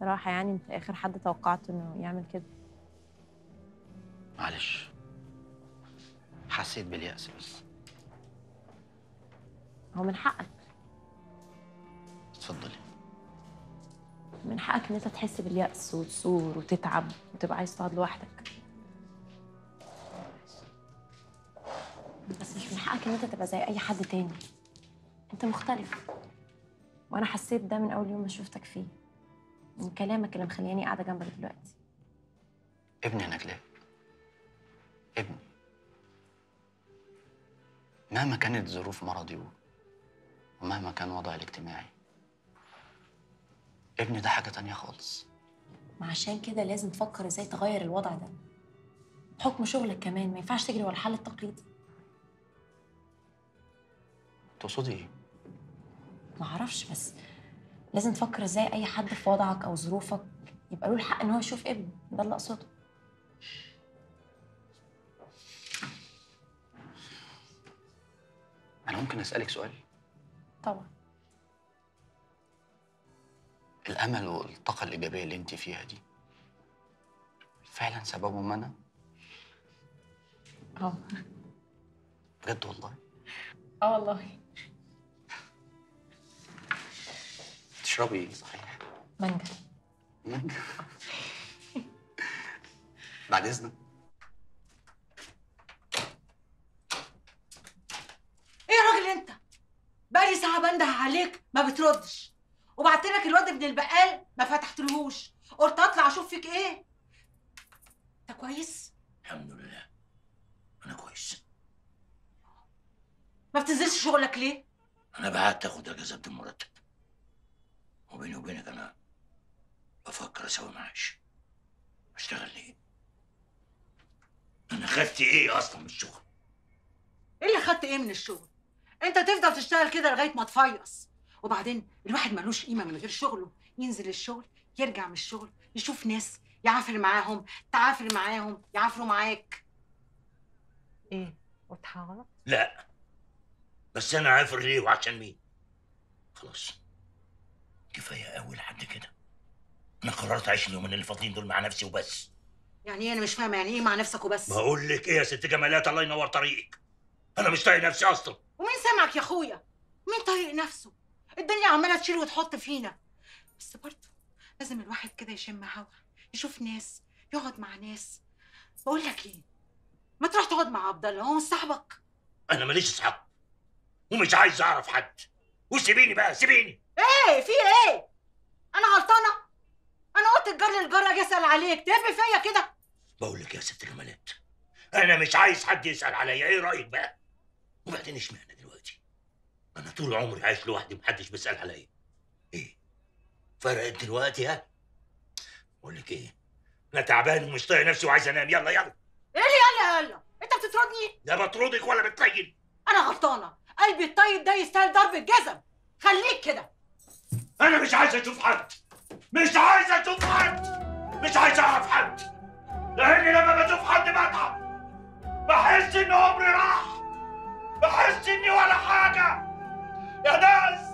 صراحة يعني انت اخر حد توقعت انه يعمل كده. معلش حسيت باليأس، بس هو من حقك. اتفضلي. من حقك ان انت تحس باليأس وتصور وتتعب وتبقى عايز تقعد لوحدك، بس مش من حقك ان انت تبقى زي اي حد تاني. انت مختلف، وانا حسيت ده من اول يوم ما شفتك فيه، من كلامك اللي مخلياني قاعده جنبك دلوقتي. ابني هناك ليه؟ ابني مهما كانت ظروف مرضي ومهما كان وضعي الاجتماعي، ابني ده حاجه تانيه خالص. ما عشان كده لازم تفكر ازاي تغير الوضع ده بحكم شغلك كمان. ما ينفعش تجري ورا الحل التقليدي. تقصدي ايه؟ ما اعرفش، بس لازم تفكر ازاي اي حد في وضعك او ظروفك يبقى له الحق ان هو يشوف ابنه. ده اللي اقصده. انا ممكن اسالك سؤال؟ طبعا. الامل والطاقه الايجابيه اللي انت فيها دي فعلا سببهم انا؟ اه بجد والله؟ اه والله. تشربي ايه صحيح؟ مانجا. مانجا؟ بعد اذنك. ايه يا راجل انت؟ بقالي ساعة بنده عليك ما بتردش، وبعت لك الواد ابن البقال ما فتحتلهوش، قلت اطلع اشوف فيك ايه. انت كويس؟ الحمد لله انا كويس. ما بتنزلش شغلك ليه؟ انا بعت اخد اجازه بالمرتب، وبيني وبينك انا بفكر اسوي معاش. اشتغل ليه؟ انا خدت ايه اصلا من الشغل؟ ايه اللي خدت ايه من الشغل؟ انت تفضل تشتغل كده لغايه ما تفيص، وبعدين الواحد ملوش قيمه من غير شغله. ينزل الشغل، يرجع من الشغل، يشوف ناس، يعافر معاهم، تعافر معاهم، يعافروا معاك. ايه؟ قلت حاجه غلط؟ لا، بس انا عافر ليه وعشان مين؟ خلاص كفايه قوي لحد كده. انا قررت اعيش اليومين اللي فاضلين دول مع نفسي وبس. يعني ايه؟ انا مش فاهمه يعني ايه مع نفسك وبس؟ بقول لك ايه يا ست جمالات، الله ينور طريقك، انا مش طايق نفسي اصلا. ومين سامعك يا اخويا؟ مين طايق نفسه؟ الدنيا عماله تشيل وتحط فينا، بس برضه لازم الواحد كده يشم هوا، يشوف ناس، يقعد مع ناس. بقول لك ايه، ما تروح تقعد مع عبد الله، هو مش صاحبك؟ انا ماليش صاحب ومش عايز اعرف حد، وسيبيني بقى سيبيني. ايه في ايه؟ انا غلطانه؟ انا قلت الجار للجار اجي اسال عليك، تهب فيا كده؟ بقول لك يا ست جمالات، انا مش عايز حد يسال عليا. ايه رايك بقى؟ وبعدين اشمعنى دلوقتي؟ انا طول عمري عايش لوحدي ومحدش بيسال عليا. ايه فرقت دلوقتي؟ ها؟ بقول لك ايه، انا تعبان ومش طايق نفسي وعايز انام. يلا يلا. ايه اللي يلا يلا؟ انت بتطردني؟ لا بطردك ولا بتطين. انا غلطانه، قلبي الطيب ده يستاهل ضرب الجزم. خليك كده. أنا مش عايز أشوف حد، مش عايز أشوف حد، مش عايز أعرف حد، لأني لما بشوف حد بتعب، بحس إن عمري راح، بحس إني ولا حاجة. يا ناس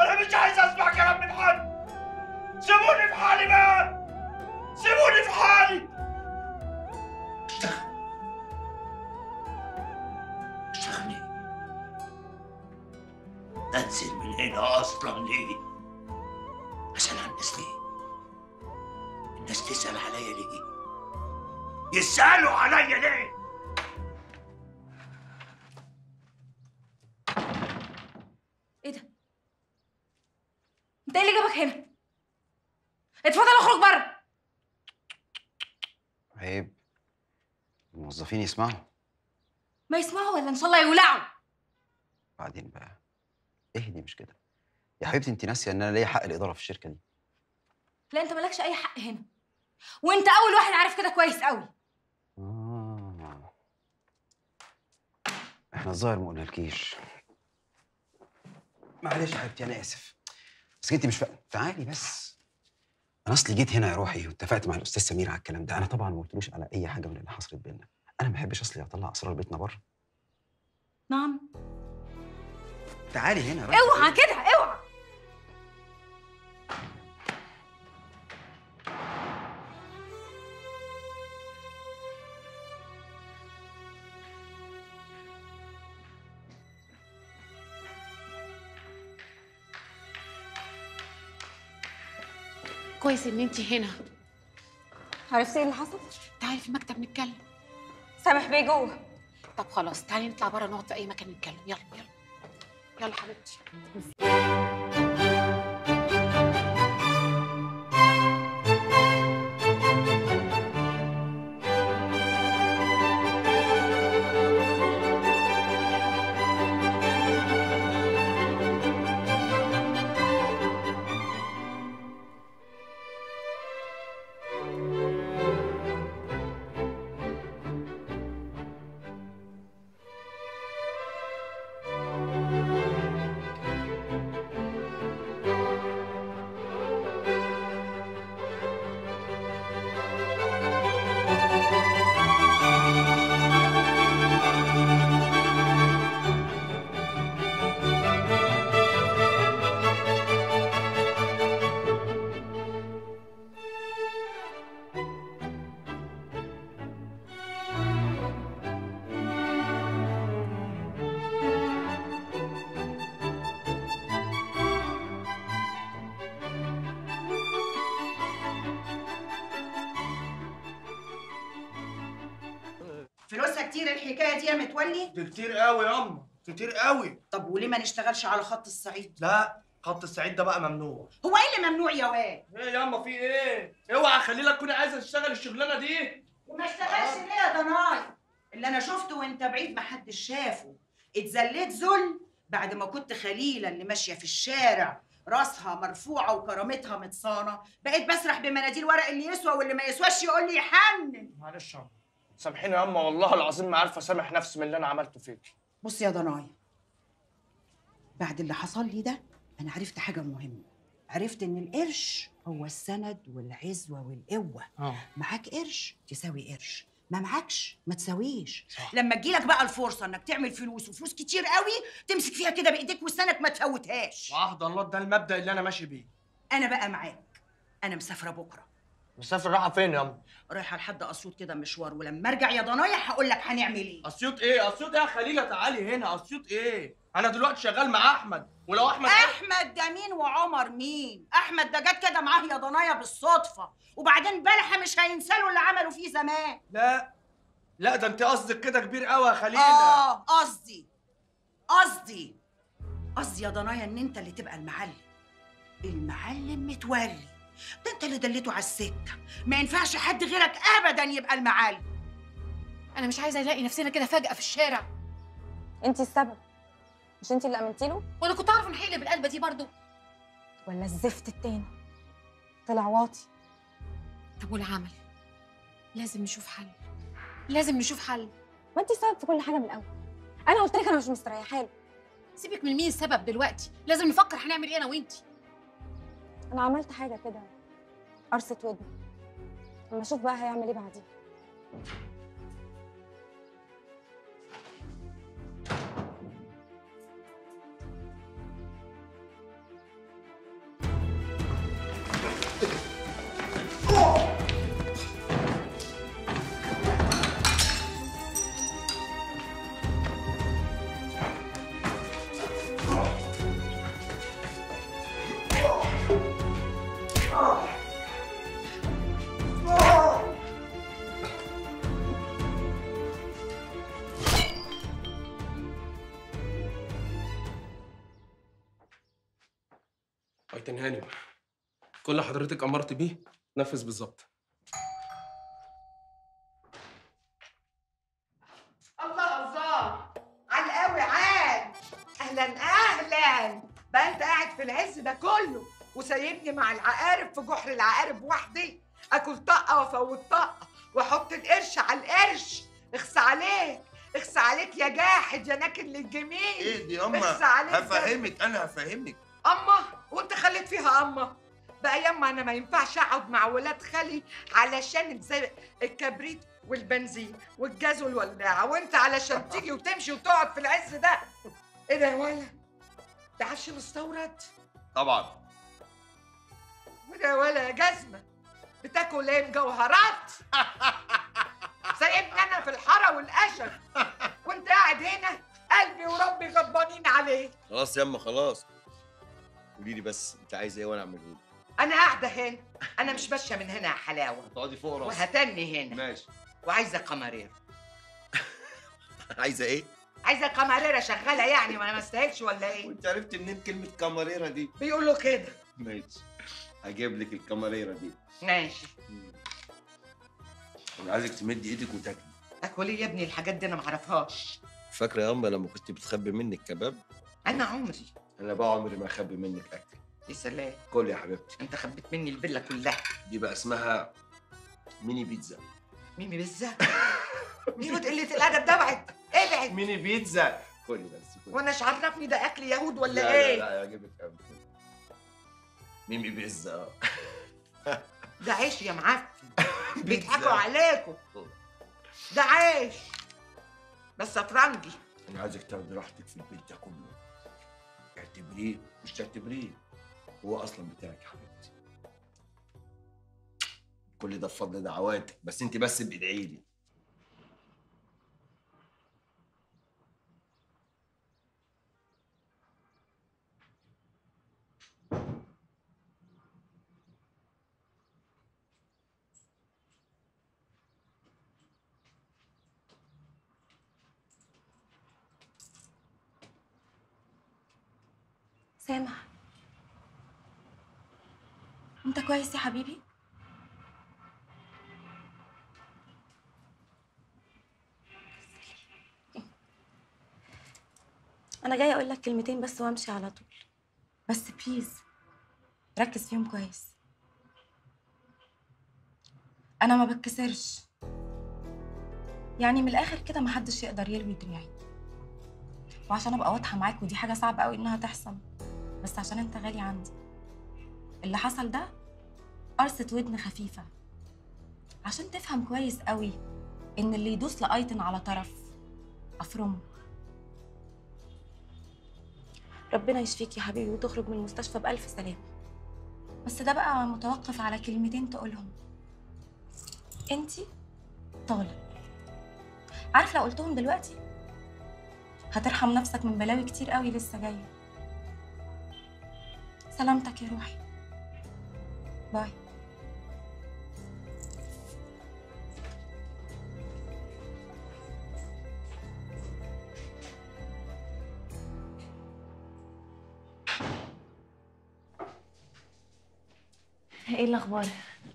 أنا مش عايز أسمع كلام من حد، سيبوني في حالي بقى، سيبوني في حالي. اشتغل. اشتغل إيه؟ أنزل من هنا أصلاً ليه؟ أسأل عن الناس ليه؟ الناس تسأل عليا ليه؟ يسألوا عليا ليه؟ إيه ده؟ أنت إيه اللي جابك هنا؟ اتفضل اخرج بره. عيب، الموظفين يسمعوا. ما يسمعوا ولا إن شاء الله يولعوا. بعدين بقى اهدي. مش كده يا حبيبتي، انت ناسيه ان انا ليا حق الاداره في الشركه دي. لا انت مالكش اي حق هنا، وانت اول واحد عارف كده كويس قوي. احنا الظاهر ما قلنالكيش. معلش يا حبيبتي انا اسف، بس انت مش فاهمه. تعالي بس، انا اصلي جيت هنا يا روحي واتفقت مع الاستاذ سمير على الكلام ده. انا طبعا ما قلتلوش على اي حاجه من اللي حصلت بينا. انا ما بحبش اصلي اطلع اسرار بيتنا بره. نعم. تعالي هنا. اوعى كده اوعى. كويس ان انت هنا. عرفتي ايه اللي حصل؟ تعالي في المكتب نتكلم. سامح بيه جوه. طب خلاص تعالي نطلع بره نقعد في اي مكان نتكلم. يلا يلا يلا حبيبتي. فلوسها كتير الحكايه دي يا متولي؟ ده كتير قوي يا اما، كتير قوي. طب وليه ما نشتغلش على خط الصعيد؟ لا، خط الصعيد ده بقى ممنوع. هو ايه اللي ممنوع يا واد؟ ايه يا اما في ايه؟ اوعى اخلي لك تكوني عايزه تشتغل الشغلانه دي. وما اشتغلش ليه يا ضناي؟ اللي انا شفته وانت بعيد ما حدش شافه، اتذليت ذل بعد ما كنت خليله اللي ماشيه في الشارع راسها مرفوعه وكرامتها متصانه، بقيت بسرح بمناديل ورق اللي يسوى واللي ما يسواش يقول لي يحنن. معلش يا سامحيني يا اما، والله العظيم ما عارفه اسامح نفسي من اللي انا عملته فيك. بص يا ضنايا، بعد اللي حصل لي ده انا عرفت حاجه مهمه. عرفت ان القرش هو السند والعزوه والقوه. معاك قرش تساوي قرش، ما معاكش ما تساويش. لما تجيلك بقى الفرصه انك تعمل فلوس وفلوس كتير قوي تمسك فيها كده بايديك وسنك ما تفوتهاش. واحد الله، ده المبدا اللي انا ماشي بيه. انا بقى معاك. انا مسافره بكره. مسافر رايحه فين يا امي؟ رايحه لحد اسيوط كده مشوار، ولما ارجع يا ضنايا هقول لك هنعمل ايه. اسيوط ايه؟ اسيوط ايه يا خليله؟ تعالي هنا. اسيوط ايه؟ انا دلوقتي شغال مع احمد، ولو احمد ده مين وعمر مين؟ احمد ده جت كده معاه يا ضنايا بالصدفه، وبعدين بلحه مش هينسلوا اللي عملوا فيه زمان. لا لا، ده انت قصدك كده كبير قوي يا خليله. اه قصدي يا ضنايا ان انت اللي تبقى المعلم متولي. ده انت اللي دليته على السكه، ما ينفعش حد غيرك ابدا يبقى المعالم. انا مش عايزه الاقي نفسنا كده فجاه في الشارع. انت السبب، مش انت اللي امنتي له؟ وانا كنت اعرف ان هيقلب القلبه دي برضه. ولا الزفت التاني طلع واطي. طب والعمل؟ لازم نشوف حل، لازم نشوف حل. ما انت السبب في كل حاجه من الاول. انا قلت لك انا مش مستريحه له. سيبك من مين السبب دلوقتي، لازم نفكر هنعمل ايه انا وانت. أنا عملت حاجة كده قرصة ودني، أما أشوف بقى هيعمل إيه بعدين. كابتن هانم، كل اللي حضرتك امرت بيه نفذ بالظبط. الله الله على القوي عاد. اهلا اهلا بقى، انت قاعد في العز ده كله وسايبني مع العقارب في جحر العقارب وحدي، اكل طقه وافوت طقه واحط القرش على القرش. اخصى عليك اخصى عليك يا جاحد يا ناكل للجميل. ايه دي ياما؟ هفهمك انا، هفهمك. أما وأنت خليت فيها أما بقى يما. أنا ما ينفعش أقعد مع ولاد خالي علشان زي الكبريت والبنزين والجاز والولاعة، وأنت علشان تيجي وتمشي وتقعد في العز ده. إيه ده يا ولا؟ ده عش مستورد؟ طبعًا. وده يا ولا يا جزمة بتاكل إيه؟ مجوهرات؟ سايبني أنا في الحارة والقشب وأنت قاعد هنا. قلبي وربي غضبانين عليك. خلاص يما خلاص. قولي لي بس انت عايزه ايه وانا اعمله لك. انا قاعده هنا، انا مش ماشيه من هنا يا حلاوه. هتقعدي فوق راسي وهتني هنا. ماشي. وعايزه قمريره. عايزه ايه؟ عايزه قمريره شغاله يعني، وانا ما استاهلش ولا ايه؟ وانت عرفت منين كلمه قمريره دي؟ بيقولوا كده. ماشي، هجيب لك القمريره دي. ماشي. انا عايزك تمدي ايدك وتاكلي. اكل ايه يا ابني؟ الحاجات دي انا ما اعرفهاش. فاكره يا اما لما كنت بتخبي مني الكباب؟ انا عمري، انا بقى عمري ما اخبي منك اكل. يا سلام. كل يا حبيبتي. انت خبيت مني الفيلا كلها. دي بقى اسمها ميني بيتزا. ميني بيتزا؟ دي قله الادب ده، ابعد ابعد. ميني بيتزا. كل بس كل. وانا مش عرفني ده اكل يهود ولا لا ايه؟ لا لا يعجبك قوي. ميني بيتزا. ده عيش يا معفن. بيضحكوا عليكم. ده عيش بس افرنجي. انا عايزك تاخدي راحتك في البيت ده كله. تعتبريه مش تعتبريه، هو اصلا بتاعك يا حبيبتي. كل ده بفضل دعواتك، بس انت بس بتدعي لي. سامح، انت كويس يا حبيبي؟ انا جايه اقول لك كلمتين بس وامشي على طول، بس بليز ركز فيهم كويس. انا ما بتكسرش، يعني من الاخر كده ما حدش يقدر يلوي دماغي. وعشان ابقى واضحه معاك، ودي حاجه صعبه قوي انها تحصل، بس عشان انت غالي عندي. اللي حصل ده قرصة ودن خفيفة، عشان تفهم كويس قوي ان اللي يدوس لأيتن على طرف افرمه. ربنا يشفيك يا حبيبي وتخرج من المستشفى بألف سلامة. بس ده بقى متوقف على كلمتين تقولهم. انتي طالق. عارف لو قلتهم دلوقتي هترحم نفسك من بلاوي كتير قوي لسه جايه. سلامتك يا روحي. باي. ايه الاخبار؟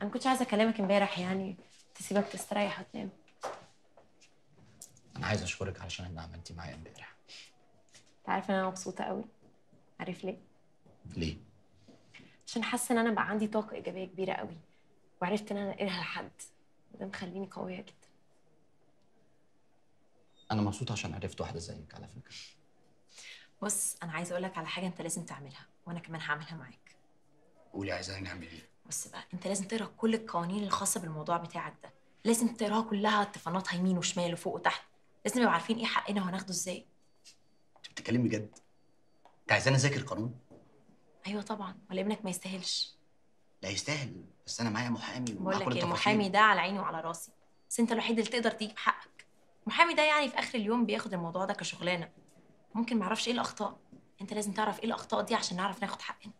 انا كنتش عايزه اكلمك امبارح، يعني تسيبك تستريح وتنام. انا عايزه اشكرك علشان اللي عملتي معايا امبارح. انت عارفه ان انا مبسوطه قوي. عارف ليه؟ ليه؟ عشان حاسه ان انا بقى عندي طاقه ايجابيه كبيره قوي، وعرفت ان انا انقلها لحد، وده مخليني قويه جدا. انا مبسوطه عشان عرفت واحده زيك على فكره. بص، انا عايزه اقول لك على حاجه انت لازم تعملها، وانا كمان هعملها معاك. قولي عايزاني نعمل ايه؟ بص بقى، انت لازم تقرا كل القوانين الخاصه بالموضوع بتاعك ده، لازم تقراها كلها، تفنطها يمين وشمال وفوق وتحت، لازم نبقى عارفين ايه حقنا وهناخده ازاي. انت بتتكلمي بجد؟ انت عايزاني اذاكر قانون؟ ايوه طبعا، ولا ابنك ما يستاهلش؟ لا يستاهل، بس انا معايا محامي ومعايا كل التفاصيل. بقول لك المحامي ده على عيني وعلى راسي، بس انت الوحيد اللي تقدر تجيب حقك. المحامي ده يعني في اخر اليوم بياخد الموضوع ده كشغلانه، ممكن ما يعرفش ايه الاخطاء. انت لازم تعرف ايه الاخطاء دي عشان نعرف ناخد حقنا.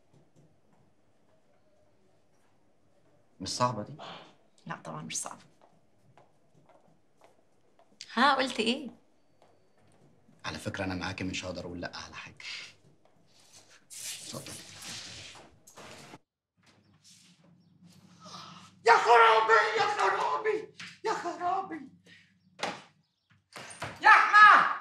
مش صعبه دي؟ لا طبعا مش صعبه. ها قلت ايه؟ على فكره انا معاكي، مش هقدر اقول لا على حاجه. اتفضل. يا خرابي يا خرابي يا خرابي يا احمد.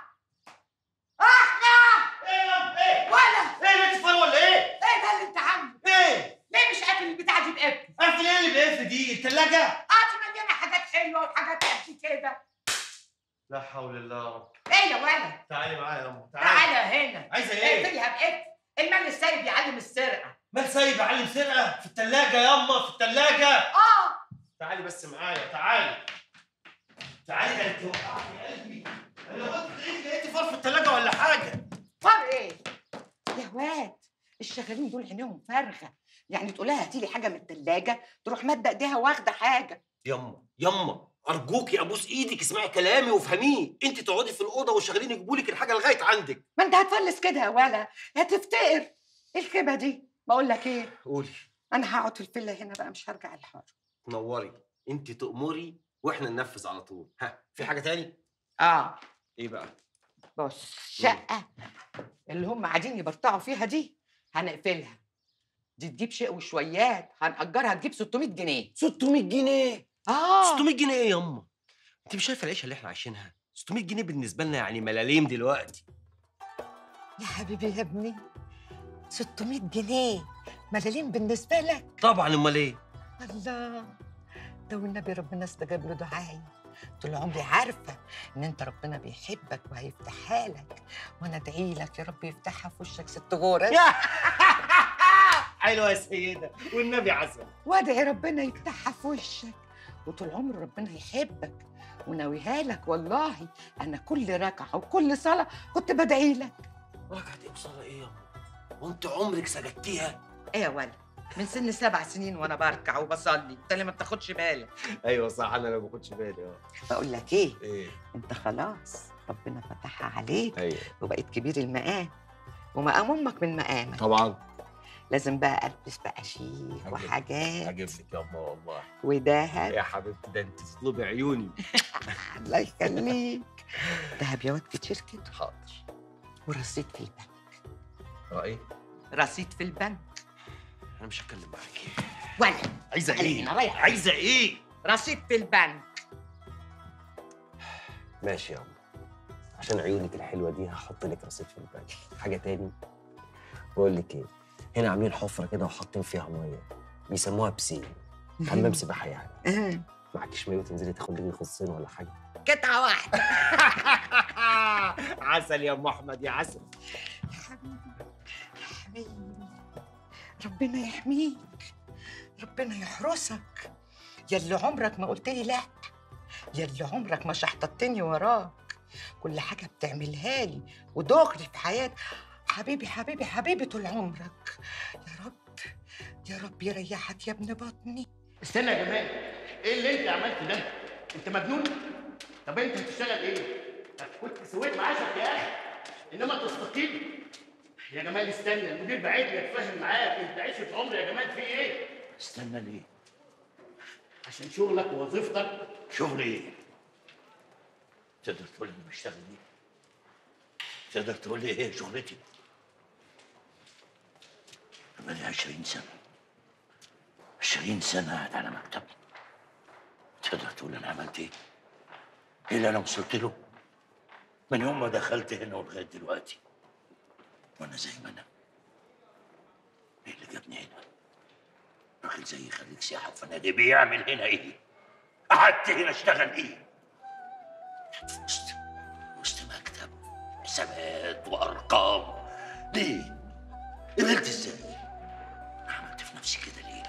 احمد ايه يا ايه؟ ولا ايه اللي بتفعل ولا ايه؟ ايه ده اللي انت عامله؟ ايه؟ ليه مش قافل البتاعه دي بقفل؟ قافل ايه اللي بقفل دي؟ الثلاجه؟ دي مليانه حاجات حلوه وحاجات قد كده. لا حول الله يا رب. ايه يا ولد؟ تعالي معايا يا امه، تعالي تعالي هنا. عايزه ايه؟ اقفلها بقفل. المال السايب يعلم السرقه. مال سايب يعلم سرقه؟ في الثلاجه ياما، في الثلاجه. تعالي بس معايا، تعالي تعالي. ده انت وقعتي يا قلبي. انا قلت ايه، لقيتي فار في الثلاجه ولا حاجه؟ فار ايه؟ يا واد الشغالين دول عينيهم فارغه، يعني تقولها هاتي لي حاجه من الثلاجه تروح ماده ايديها واخده حاجه. ياما ياما ارجوكي ابوس ايدك، اسمعي كلامي وافهميه. انت تقعدي في الاوضه والشغالين يجيبوا لك الحاجه لغايه عندك. ما انت هتفلس كده يا ولا هتفتقر. ايه الخيبه دي؟ بقول لك ايه؟ قولي. انا هقعد في الفيلا هنا بقى، مش هرجع الحاره. تنوري، انت تأمري واحنا ننفذ على طول. ها في حاجه تاني؟ اه. ايه بقى؟ بص، الشقه اللي هم قاعدين يبرطعوا فيها دي هنقفلها، دي تجيب شيء وشويات، هنأجرها تجيب 600 جنيه 600 جنيه اه 600 جنيه ايه ياما؟ انت مش شايفه العيشه اللي احنا عايشينها؟ 600 جنيه بالنسبه لنا يعني ملاليم دلوقتي. يا حبيبي يا ابني، 600 جنيه ملاليم بالنسبه لك؟ طبعا، امال ايه؟ الله، ده والنبي ربنا استجاب له دعائي طول عمري. عارفه ان انت ربنا بيحبك وهيفتحها لك، وانا ادعي لك يا رب يفتحها في وشك ست غورس. حلوه يا سيده، والنبي عسل. وادعي ربنا يفتحها في وشك، وطول عمر ربنا يحبك وناويها لك. والله انا كل ركعه وكل صلاه كنت بدعي لك. ركعه ايه وصلاه ايه يا ماما؟ وانت عمرك سجدتيها؟ ايه يا ولد، من سن 7 سنين وانا بركع وبصلي، انت اللي ما بتاخدش بالك. ايوه صح، انا اللي ما باخدش بالي. بقول لك ايه؟ ايه؟ انت خلاص ربنا فتحها عليك. أيوة. وبقيت كبير المقام، ومقام امك من مقامك. طبعا. لازم بقى البس بقى شيك وحاجات. هجيب لك ياما والله. ودهب. يا حبيبتي، ده انت تطلبي عيوني. الله يخليك. دهب يا واد كتير كده. حاضر. ورصيد في البنك. رأي؟ رصيد في البنك. أنا مش هتكلم معاكي. ولا عايزة إيه؟ عايزة إيه؟ رصيد في البنك. ماشي يا عمو، عشان عيونك الحلوة دي هحط لك رصيد في البنك. حاجة تاني؟ بقول لك إيه؟ هنا عاملين حفرة كده وحاطين فيها مية، بيسموها بسين، حمام سباحة يعني. معكيش مية وتنزلي تاخدي لك غطسين ولا حاجة؟ قطعة واحدة. عسل يا أم أحمد، يا عسل. يا حبيبي يا حبيبي، ربنا يحميك، ربنا يحرسك، يا اللي عمرك ما قلت لي لا، يا اللي عمرك ما شحطتني وراك، كل حاجه بتعملها لي ودغري في حياتي. حبيبي حبيبي حبيبي طول عمرك. يا رب يا رب يريحك يا ابن بطني. استنى يا جمال، ايه اللي انت عملته ده؟ انت مجنون؟ طب انت هتشتغل ايه؟ كنت سويت معاشك يا اخي، انما تستقيل؟ يا جمال استنى، المدير بعت لي اتفاهم معاك. انت عشت عمري يا جمال، في ايه؟ استنى ليه؟ عشان شغلك ووظيفتك. شغل ايه؟ تقدر تقول لي بشتغل ايه؟ تقدر تقول لي ايه شغلتي؟ بقالي 20 سنة 20 سنة قاعد على مكتبي. تقدر تقول لي انا عملت ايه؟ ايه اللي انا وصلت له؟ من يوم ما دخلت هنا ولغاية دلوقتي وانا زي ما انا. ايه اللي جابني هنا؟ راجل زي خريج سياحه وفنادق بيعمل هنا ايه؟ قعدت هنا اشتغل ايه؟ في وسط مكتب حسابات وارقام. ليه؟ قبلت ازاي؟ انا عملت في نفسي كده ليه؟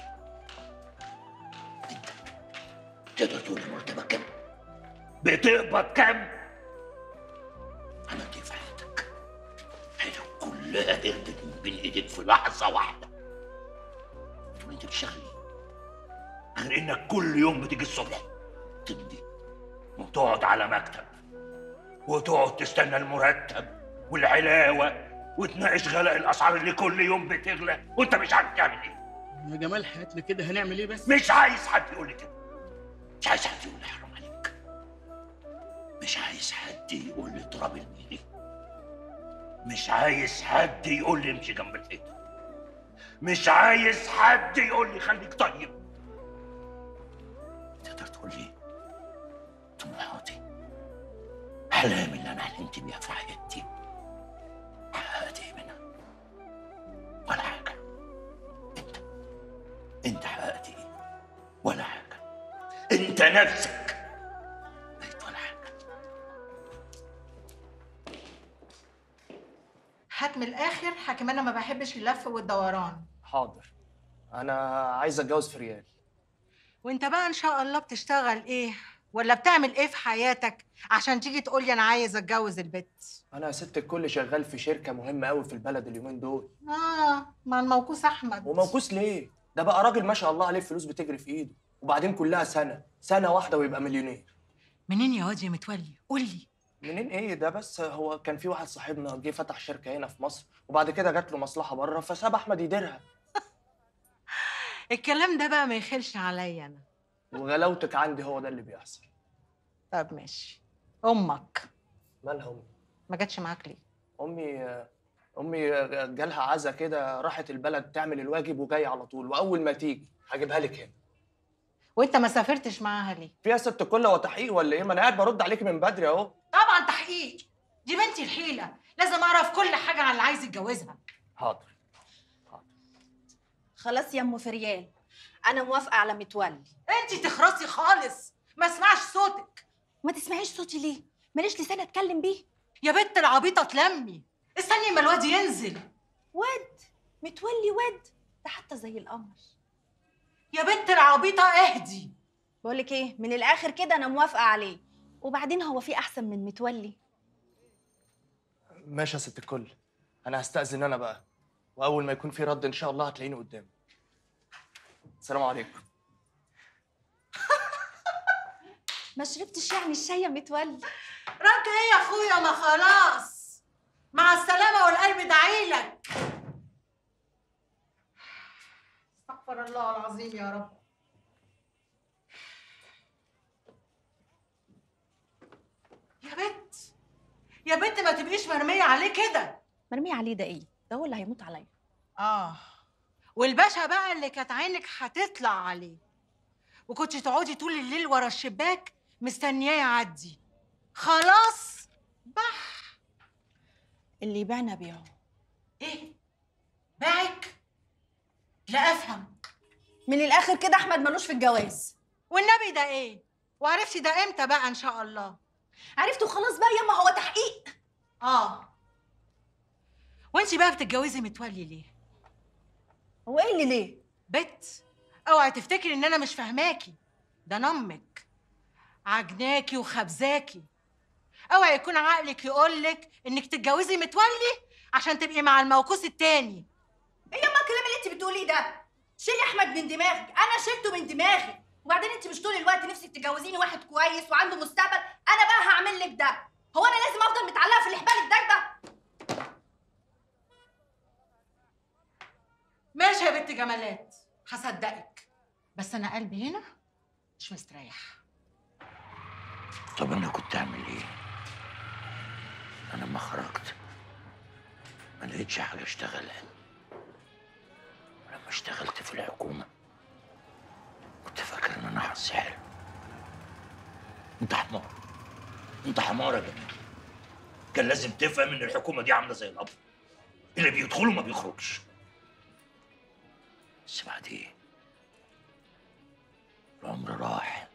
انت تقدر تقول لي مرتبك كام؟ بتقبض كام؟ عملت ايه في حياتك؟ كلها هربت من بين ايديك في لحظة واحدة. تقول انت بتشتغل ايه؟ غير انك كل يوم بتيجي الصبح تمضي وتقعد على مكتب وتقعد تستنى المرتب والعلاوة وتناقش غلاء الأسعار اللي كل يوم بتغلى، وانت مش عارف تعمل ايه؟ يا جمال حياتنا كده هنعمل ايه بس؟ مش عايز حد يقول لي كده، مش عايز حد يقول لي حرام عليك، مش عايز حد يقول لي تراب الميري، مش عايز حد يقول لي امشي جنب الحيطه، مش عايز حد يقول لي خليك طيب. تقدر تقول لي طموحاتي، احلامي اللي انا حلمت بيها في حياتي، حققت ايه منها؟ ولا حاجه. انت حققت ايه؟ ولا حاجه. انت نفسك من الاخر حكيم. انا ما بحبش اللف والدوران. حاضر، انا عايز اتجوز فريال. وانت بقى ان شاء الله بتشتغل ايه ولا بتعمل ايه في حياتك عشان تيجي تقول لي انا عايز اتجوز البت؟ انا يا ست الكل شغال في شركه مهمه قوي في البلد اليومين دول. اه، مع الموكوس احمد. وموكوس ليه؟ ده بقى راجل ما شاء الله عليه، فلوس بتجري في ايده، وبعدين كلها سنه واحده ويبقى مليونير. منين يا واد يا متولي؟ قول لي منين. ايه ده بس؟ هو كان في واحد صاحبنا جه فتح شركه هنا في مصر، وبعد كده جات له مصلحه بره فساب احمد يديرها. الكلام ده بقى ما يخلش عليا انا. وغلاوتك عندي هو ده اللي بيحصل. طب ماشي. امك مالها؟ امي ما جاتش معاك ليه؟ امي جالها عزا كده، راحت البلد تعمل الواجب وجايه على طول، واول ما تيجي هجيبها لك هنا. وانت ما سافرتش معاها ليه؟ فيها ست كلة وتحقيق ولا ايه؟ ما انا قاعد برد عليك من بدري اهو. طبعا تحقيق، دي بنتي الحيله، لازم اعرف كل حاجه عن اللي عايز يتجوزها. حاضر حاضر. خلاص يا ام فريال، انا موافقه على متولي. انت تخرصي خالص، ما اسمعش صوتك. ما تسمعيش صوتي ليه؟ ماليش لسان اتكلم بيه يا بنت العبيطه. تلمي استني ما الواد ينزل. واد متولي؟ واد ده حتى زي القمر. يا بنت العبيطه اهدي. بقول لك ايه، من الاخر كده انا موافقه عليه، وبعدين هو في احسن من متولي؟ ماشي يا ست الكل، انا هستأذن انا بقى، واول ما يكون في رد ان شاء الله هتلاقيني قدامي. السلام عليكم. ما شربتش يعني الشاي يا متولي؟ رد ايه يا اخويا، ما خلاص مع السلامه والقلب دعيلك. استغفر الله العظيم يا رب. يا بنت ما تبقيش مرميه عليه كده. مرميه عليه ده ايه؟ ده هو اللي هيموت عليا. اه، والباشا بقى اللي كانت عينك هتطلع عليه، وكنتش تقعدي طول الليل ورا الشباك مستنياه يعدي. خلاص بح. اللي يبيعنا بيعه. ايه؟ باعك؟ لا افهم. من الاخر كده احمد ملوش في الجواز. والنبي ده ايه؟ وعرفتي ده امتى بقى ان شاء الله؟ عرفته خلاص بقى ياما، هو تحقيق. اه، وانت بقى بتتجوزي متولي ليه؟ هو ايه اللي ليه؟ بت اوعي تفتكري ان انا مش فاهماكي، ده انا امك عجناكي وخبزاكي. اوعي يكون عقلك يقولك انك تتجوزي متولي عشان تبقي مع الموقوس التاني. ايه ياما الكلام اللي انت بتقوليه ده؟ شيلي احمد من دماغك، انا شلته من دماغي. وبعدين انت مش طول الوقت نفسك تجوزيني واحد كويس وعنده مستقبل؟ انا بقى هعمل لك ده. هو انا لازم افضل متعلقه في الحبال الدايبه؟ ماشي يا بنت جمالات، هصدقك، بس انا قلبي هنا مش مستريح. طب انا كنت اعمل ايه؟ انا لما خرجت ما لقيتش حاجه اشتغلها. لما اشتغلت في الحكومه كنت فاكر ان انا حظي حلو. انت حمار، انت حمار يا جميل. كان لازم تفهم ان الحكومه دي عامله زي القبر، اللي بيدخله ما بيخرجش. بس بعد ايه؟ العمر راح.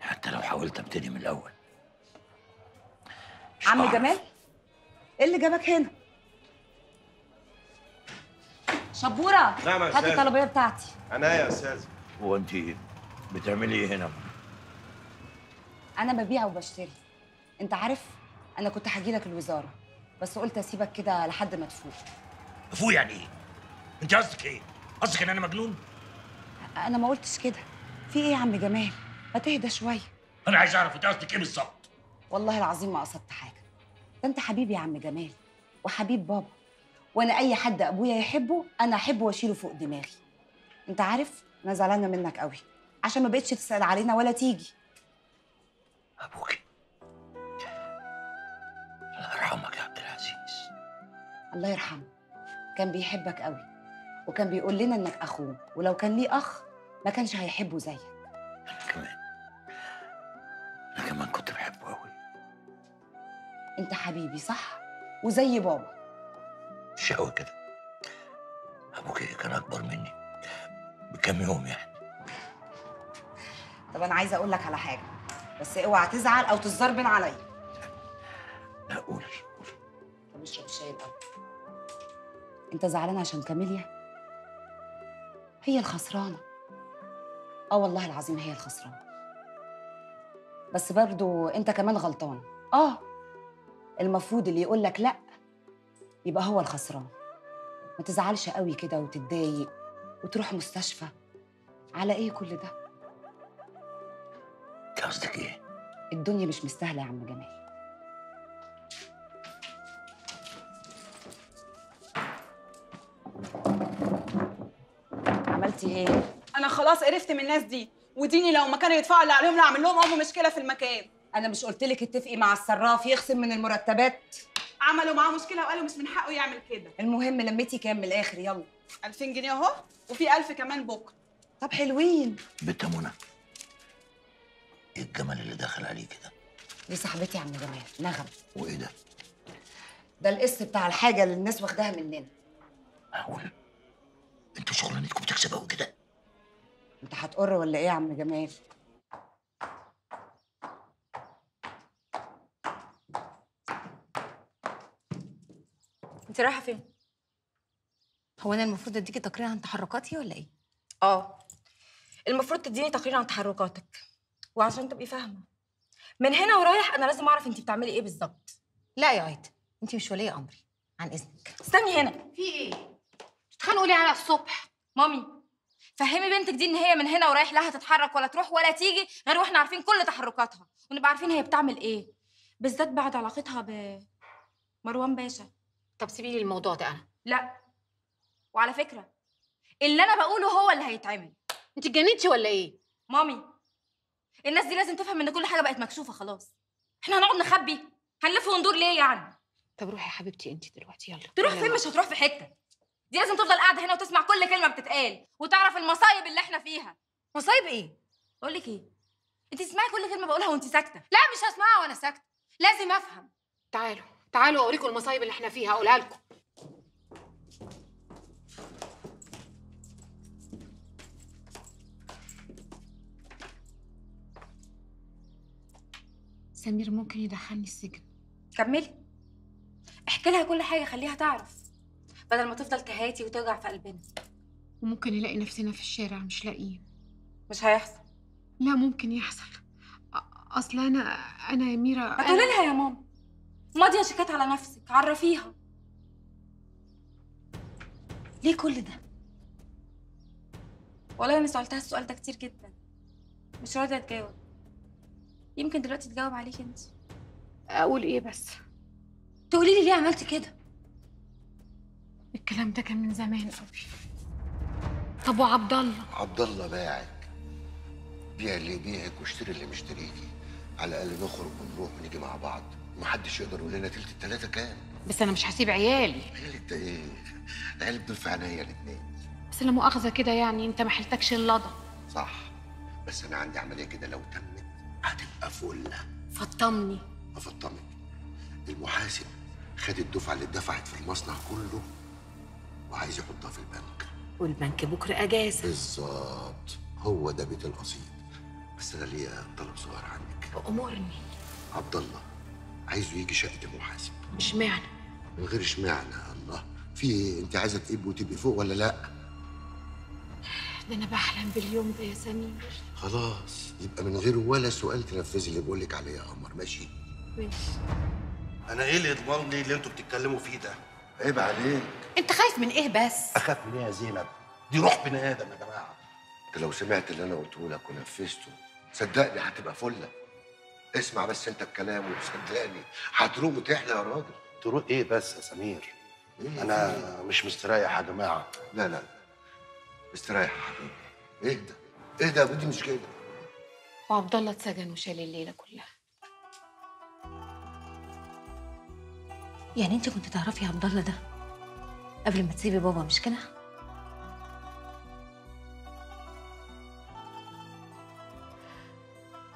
حتى لو حاولت ابتدي من الاول. عم جمال، ايه اللي جابك هنا؟ شبوره، نعم يا استاذ، هاتي الطلبيه بتاعتي. انا يا استاذ. هو انت بتعملي ايه هنا؟ انا ببيع وبشتري. انت عارف انا كنت هاجي لك الوزاره، بس قلت اسيبك كده لحد ما تفوق. تفوق يعني ايه؟ انت قصدك ايه؟ قصدك ان انا مجنون؟ انا ما قلتش كده. في ايه يا عم جمال؟ ما تهدى شويه. انا عايز اعرف انت قصدك ايه بالظبط. والله العظيم ما قصدت حاجه. ده انت حبيبي يا عم جمال، وحبيب بابا، وانا اي حد ابويا يحبه انا احبه واشيله فوق دماغي. انت عارف انا زعلانه منك قوي عشان ما بقتش تسال علينا ولا تيجي. ابوكي الله يرحمك يا عبد العزيز. الله يرحمه، كان بيحبك قوي، وكان بيقول لنا انك اخوه، ولو كان ليه اخ ما كانش هيحبه زيك. انا كمان كنت بحبه قوي. انت حبيبي صح، وزي بابا. مش قوي كده، ابوكي كان اكبر مني بكام يوم يعني. طب انا عايزه اقول لك على حاجه، بس اوعى تزعل او تتزربن عليا. لا قولي قولي. طب اشرب الشاي الاول. انت زعلان عشان كاميليا؟ هي الخسرانه. اه والله العظيم هي الخسرانه، بس برضو انت كمان غلطان. اه، المفروض اللي يقول لك لا يبقى هو الخسران. ما تزعلش قوي كده وتتضايق وتروح مستشفى. على ايه كل ده؟ انت قصدك ايه؟ الدنيا مش مستاهله يا عم جمال. عملتي ايه؟ انا خلاص قرفت من الناس دي، وديني لو ما كانوا يدفعوا اللي عليهم لا اعمل لهم ام مشكله في المكان. انا مش قلت لك اتفقي مع الصراف يخصم من المرتبات؟ عملوا معاه مشكله وقالوا مش من حقه يعمل كده. المهم لميتي كام من الاخر؟ يلا 2000 جنيه اهو، وفي 1000 كمان بكره. طب حلوين. بنت منى، ايه الجمال اللي داخل عليه كده؟ دي صاحبتي يا عم جمال، نغم. وايه ده؟ ده القص بتاع الحاجه اللي الناس واخداها مننا. معقول؟ انتوا شغلانتكم بتكسب قوي كده؟ انت هتقر ولا ايه يا عم جمال؟ انت رايحه فين؟ هو انا المفروض اديكي تقرير عن تحركاتي ولا ايه؟ اه، المفروض تديني تقرير عن تحركاتك، وعشان تبقي فاهمه من هنا ورايح انا لازم اعرف انت بتعملي ايه بالظبط. لا يا عيده، انت مش ولي امري، عن اذنك. استني هنا، في ايه؟ بتتخانقوا ليه على الصبح؟ مامي فهمي بنتك دي ان هي من هنا ورايح لا هتتحرك ولا تروح ولا تيجي غير واحنا عارفين كل تحركاتها، ونبقى عارفين هي بتعمل ايه، بالذات بعد علاقتها بمروان باشا. طب سيبي لي الموضوع ده انا. لا، وعلى فكره اللي انا بقوله هو اللي هيتعمل. انت اتجننتي ولا ايه؟ مامي الناس دي لازم تفهم ان كل حاجه بقت مكشوفه خلاص. احنا هنقعد نخبي؟ هنلف وندور ليه يعني؟ طب روحي يا حبيبتي انت دلوقتي، يلا. تروح فين؟ مش هتروح في حته. دي لازم تفضل قاعده هنا وتسمع كل كلمه بتتقال وتعرف المصايب اللي احنا فيها. مصايب ايه؟ اقول لك ايه، انت تسمعي كل كلمه بقولها وانت ساكته. لا مش هسمعها وانا ساكته، لازم افهم. تعالوا تعالوا اوريكم المصايب اللي احنا فيها، هقولها لكم. سمير ممكن يدخلني السجن. كملي احكي لها كل حاجه، خليها تعرف بدل ما تفضل تهاتي وتوجع في قلبنا. وممكن نلاقي نفسنا في الشارع مش لاقيين. مش هيحصل. لا ممكن يحصل، اصل انا يا ميرا. هتقولي لها يا ماما ماضيه شيكات على نفسك، عرفيها. ليه كل ده؟ والله انا سالتها السؤال ده كتير جدا، مش راضيه تجاوب. يمكن دلوقتي تجاوب عليك انت. اقول ايه بس؟ تقولي لي ليه عملتي كده؟ الكلام ده كان من زمان قوي. طب وعبد الله؟ عبد الله باعك، بيع اللي يبيعك واشتري اللي مشتريكي، على الاقل نخرج ونروح ونيجي مع بعض، ومحدش يقدر يقول لنا تلت التلاته كام. بس انا مش هسيب عيالي. عيالك ده ايه؟ عيالي دول في عينيا الاثنين. بس لا مؤاخذه كده يعني، انت ما حلتكش اللضا. صح، بس انا عندي عمليه كده لو تمت هتبقى فله. فطمني. افطمك؟ المحاسب خد الدفعه اللي اتدفعت في المصنع كله وعايز يحطها في البنك، والبنك بكره اجازه. بالظبط، هو ده بيت القصيد. بس انا ليا طلب صغير عنك. امرني. عبد الله عايزه يجي شقه المحاسب. اشمعنى؟ من غير اشمعنى. الله، في ايه؟ انت عايزه تقب وتبقي فوق ولا لا؟ ده انا بحلم باليوم ده يا سمير. خلاص يبقى من غير ولا سؤال تنفذي اللي بقول لك عليه يا قمر. ماشي ماشي. انا ايه اللي يضمنني اللي انتوا بتتكلموا فيه ده؟ عيب عليك. انت خايف من ايه بس؟ اخاف من ايه يا زينب؟ دي روح بني ادم يا جماعه. انت لو سمعت اللي انا قلته لك ونفذته صدقني هتبقى فله. اسمع بس انت الكلام وصدقني هتروق وتحلى يا راجل. تروق ايه بس يا سمير؟ إيه؟ انا مش مستريح يا جماعه. لا لا مستريح يا حبيبي. اهدى اهدى يا بودي، مش كده. وعبد الله اتسجن وشال الليله كلها. يعني انت كنت تعرفي عبد الله ده قبل ما تسيبي بابا مش كده؟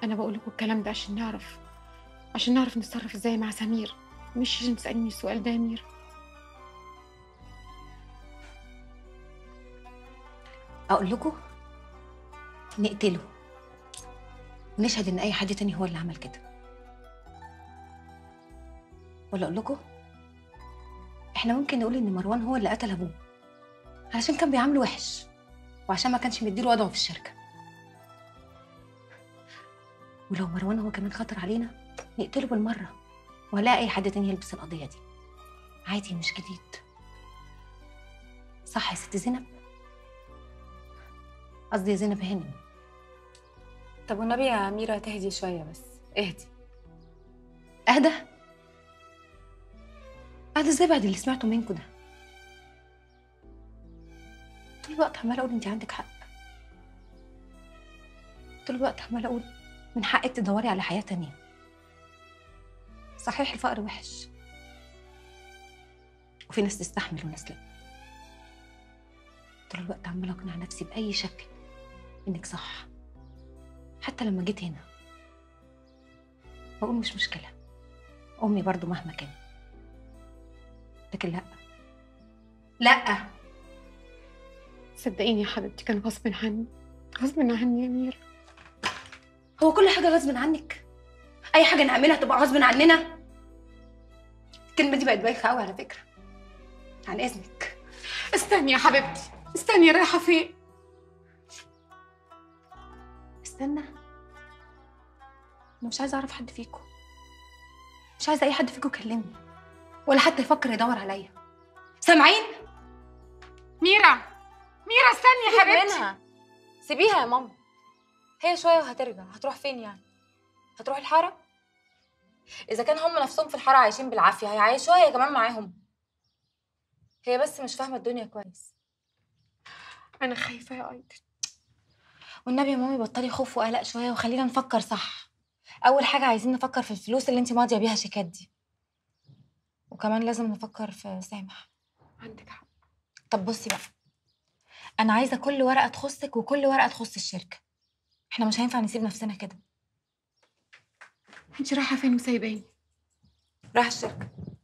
انا بقول لكم الكلام ده عشان نعرف نتصرف ازاي مع سمير، مش لازم تساليني السؤال ده يا ميرا. اقول لكم نقتله ونشهد ان اي حد تاني هو اللي عمل كده، ولا اقول لكم احنا ممكن نقول ان مروان هو اللي قتل ابوه علشان كان بيعامله وحش وعشان ما كانش مديله وضعه في الشركه، ولو مروان هو كمان خطر علينا نقتله بالمره ولا اي حد تاني يلبس القضيه دي. عادي، مش جديد. صح يا ست زينب؟ قصدي يا زينب هانم. طب والنبي يا أميرة تهدي شوية بس. اهدي. أهدى؟ أهدى إزاي بعد اللي سمعته منكم ده؟ طول الوقت عماله اقول انت عندك حق. طول الوقت عماله اقول من حقك تدوري على حياه تانيه. صحيح الفقر وحش، وفي ناس تستحمل وناس لا. طول الوقت عماله اقنع نفسي باي شكل انك صح، حتى لما جيت هنا بقول مش مشكله، امي برضو مهما كان. لكن لا لا، صدقيني يا حبيبتي كان غصب عني، غصب عني يا أميرة. هو كل حاجه غصب عنك؟ اي حاجه نعملها تبقى غصب عننا؟ الكلمه دي بقت بايخه قوي على فكره. عن اذنك استني يا حبيبتي، استني. رايحه فين؟ استنى، انا مش عايزه اعرف حد فيكم، مش عايزه اي حد فيكم يكلمني ولا حتى يفكر يدور عليا. سامعين؟ ميرة، ميرة استني يا حبيبتي. منها سيبيها يا ماما، هي شويه وهترجع. هتروح فين يعني؟ هتروح الحاره؟ اذا كان هم نفسهم في الحاره عايشين بالعافيه هيعيشوها هي كمان معاهم. هي بس مش فاهمه الدنيا كويس. انا خايفه يا ايضا. والنبي يا مامي بطلي خوف وقلق شويه وخلينا نفكر صح. اول حاجه عايزين نفكر في الفلوس اللي انت ماضيه بيها شيكات دي، وكمان لازم نفكر في سامح. عندك حق. طب بصي بقى، أنا عايزة كل ورقة تخصك وكل ورقة تخص الشركة. إحنا مش هينفع نسيب نفسنا كده. أنتِ رايحة فين وسايباني؟ رايحة الشركة.